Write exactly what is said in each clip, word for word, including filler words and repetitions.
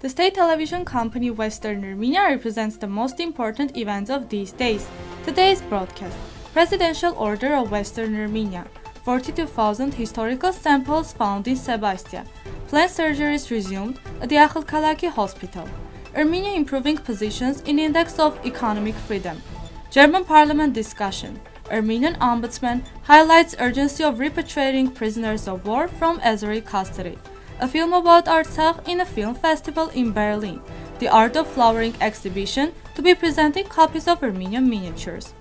The state television company Western Armenia represents the most important events of these days. Today's broadcast, Presidential Order of Western Armenia, forty-two thousand historical samples found in Sebastia, planned surgeries resumed at the Akhalkalaki hospital, Armenia improving positions in Index of Economic Freedom, German Parliament discussion, Armenian Ombudsman highlights urgency of repatriating prisoners of war from Azeri custody, a film about Artsakh in a film festival in Berlin, the Art of Flowering exhibition to be presenting copies of Armenian miniatures.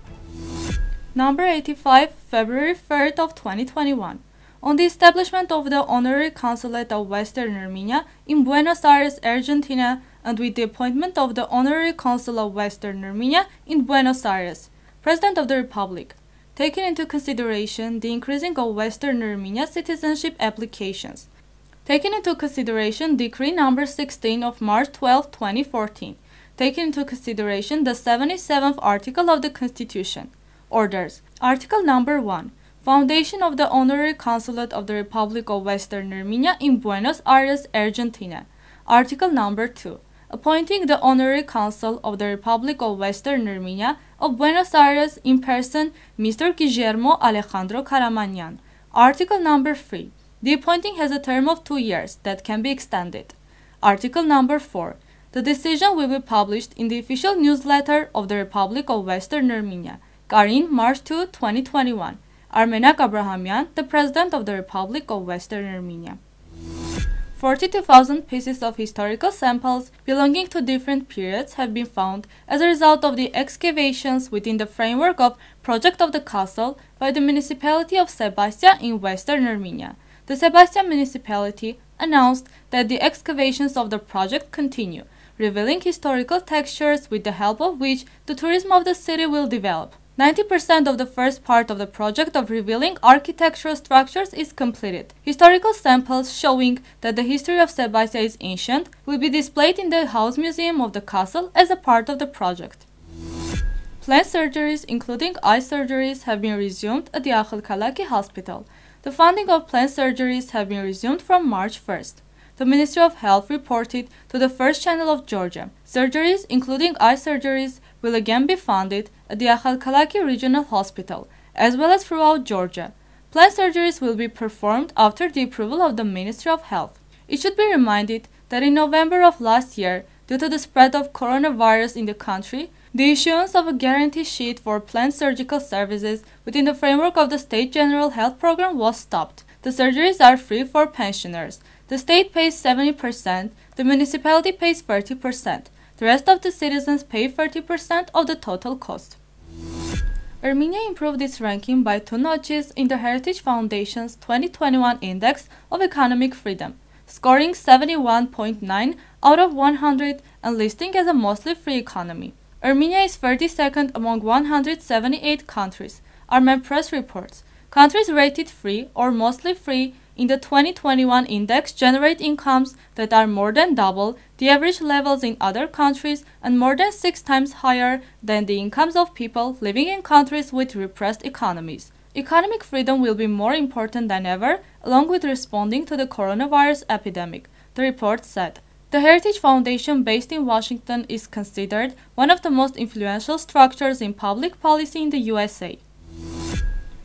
Number eighty-five, February third of twenty twenty-one. On the establishment of the Honorary Consulate of Western Armenia in Buenos Aires, Argentina, and with the appointment of the Honorary Consul of Western Armenia in Buenos Aires, President of the Republic, taking into consideration the increasing of Western Armenia citizenship applications, taking into consideration Decree number sixteen of March twelfth, twenty fourteen, taking into consideration the seventy-seventh Article of the Constitution, orders, Article number one, Foundation of the Honorary Consulate of the Republic of Western Armenia in Buenos Aires, Argentina. Article number two. Appointing the Honorary Consul of the Republic of Western Armenia of Buenos Aires in person, Mister Guillermo Alejandro Karamanian. Article number three. The appointing has a term of two years that can be extended. Article number four. The decision will be published in the official newsletter of the Republic of Western Armenia, Garin, March second, twenty twenty-one. Armenak Abrahamian, the President of the Republic of Western Armenia. forty-two thousand pieces of historical samples belonging to different periods have been found as a result of the excavations within the framework of Project of the Castle by the municipality of Sebastia in Western Armenia. The Sebastia municipality announced that the excavations of the project continue, revealing historical textures with the help of which the tourism of the city will develop. ninety percent of the first part of the project of revealing architectural structures is completed. Historical samples showing that the history of Sebastia is ancient will be displayed in the House Museum of the Castle as a part of the project. Planned surgeries, including eye surgeries, have been resumed at the Akhalkalaki hospital. The funding of planned surgeries have been resumed from March first. The Ministry of Health reported to the First Channel of Georgia. Surgeries, including eye surgeries, will again be funded at the Akhalkalaki Regional Hospital, as well as throughout Georgia. Planned surgeries will be performed after the approval of the Ministry of Health. It should be reminded that in November of last year, due to the spread of coronavirus in the country, the issuance of a guarantee sheet for planned surgical services within the framework of the State General Health Program was stopped. The surgeries are free for pensioners. The state pays seventy percent, the municipality pays thirty percent, the rest of the citizens pay thirty percent of the total cost. Armenia improved its ranking by two notches in the Heritage Foundation's twenty twenty-one Index of Economic Freedom, scoring seventy-one point nine out of one hundred and listing as a mostly free economy. Armenia is thirty-second among one hundred seventy-eight countries, Armen Press reports. Countries rated free or mostly free in the twenty twenty-one index generate incomes that are more than double the average levels in other countries and more than six times higher than the incomes of people living in countries with repressed economies. Economic freedom will be more important than ever, along with responding to the coronavirus epidemic, the report said. The Heritage Foundation, based in Washington, is considered one of the most influential structures in public policy in the U S A.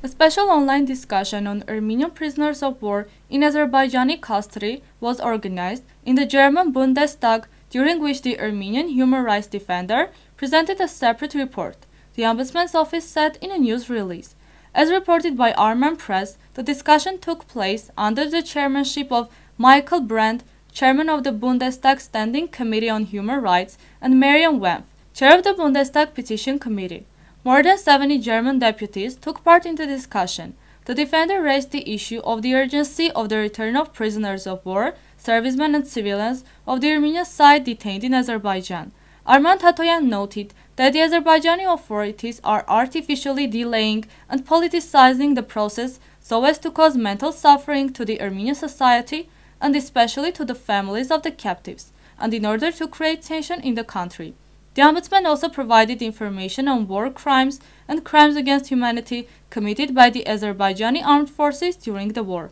A special online discussion on Armenian prisoners of war in Azerbaijani custody was organized in the German Bundestag, during which the Armenian human rights defender presented a separate report, the Ombudsman's office said in a news release. As reported by Arman Press, the discussion took place under the chairmanship of Michael Brandt, chairman of the Bundestag Standing Committee on Human Rights, and Marion Wempe, chair of the Bundestag Petition Committee. More than seventy German deputies took part in the discussion. The defender raised the issue of the urgency of the return of prisoners of war, servicemen and civilians of the Armenian side detained in Azerbaijan. Arman Tatoyan noted that the Azerbaijani authorities are artificially delaying and politicizing the process so as to cause mental suffering to the Armenian society and especially to the families of the captives, and in order to create tension in the country. The Ombudsman also provided information on war crimes and crimes against humanity committed by the Azerbaijani armed forces during the war.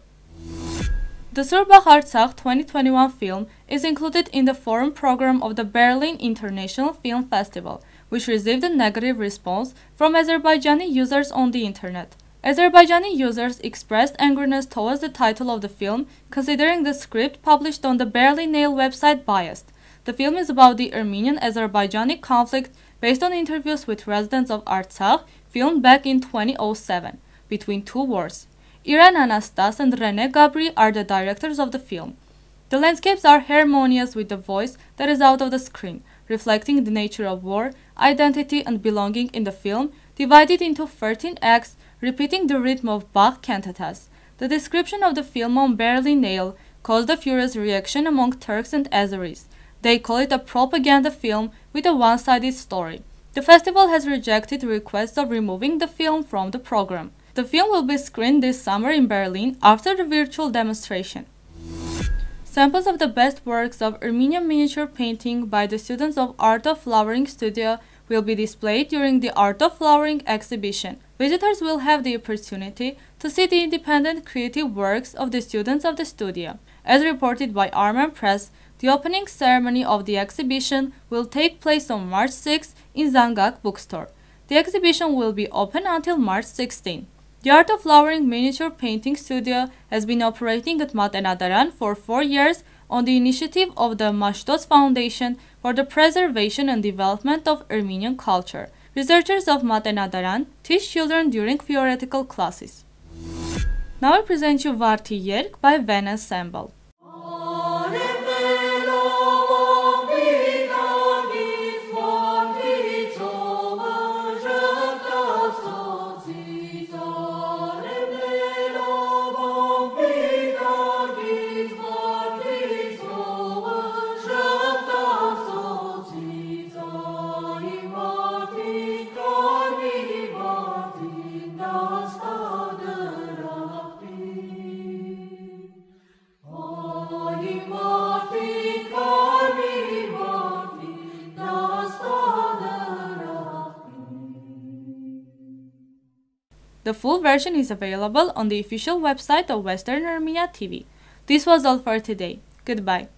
The Surb Artsakh twenty twenty-one film is included in the forum program of the Berlin International Film Festival, which received a negative response from Azerbaijani users on the internet. Azerbaijani users expressed angerness towards the title of the film, considering the script published on the Berlin Nail website biased. The film is about the Armenian-Azerbaijani conflict based on interviews with residents of Artsakh, filmed back in two thousand seven, between two wars. Irina Anastas and René Gabri are the directors of the film. The landscapes are harmonious with the voice that is out of the screen, reflecting the nature of war, identity and belonging in the film, divided into thirteen acts, repeating the rhythm of Bach cantatas. The description of the film on Berlin Nail caused a furious reaction among Turks and Azeris. They call it a propaganda film with a one-sided story. The festival has rejected requests of removing the film from the program. The film will be screened this summer in Berlin after the virtual demonstration. Samples of the best works of Armenian miniature painting by the students of Art of Flowering studio will be displayed during the Art of Flowering exhibition. Visitors will have the opportunity to see the independent creative works of the students of the studio. As reported by Arman Press, the opening ceremony of the exhibition will take place on March sixth in Zangak Bookstore. The exhibition will be open until March sixteenth. The Art of Flowering miniature painting studio has been operating at Matenadaran for four years on the initiative of the Mashtots Foundation for the preservation and development of Armenian culture. Researchers of Matenadaran teach children during theoretical classes. Now I present you Varti Yerk by Venice Sembal. The full version is available on the official website of Western Armenia T V. This was all for today. Goodbye.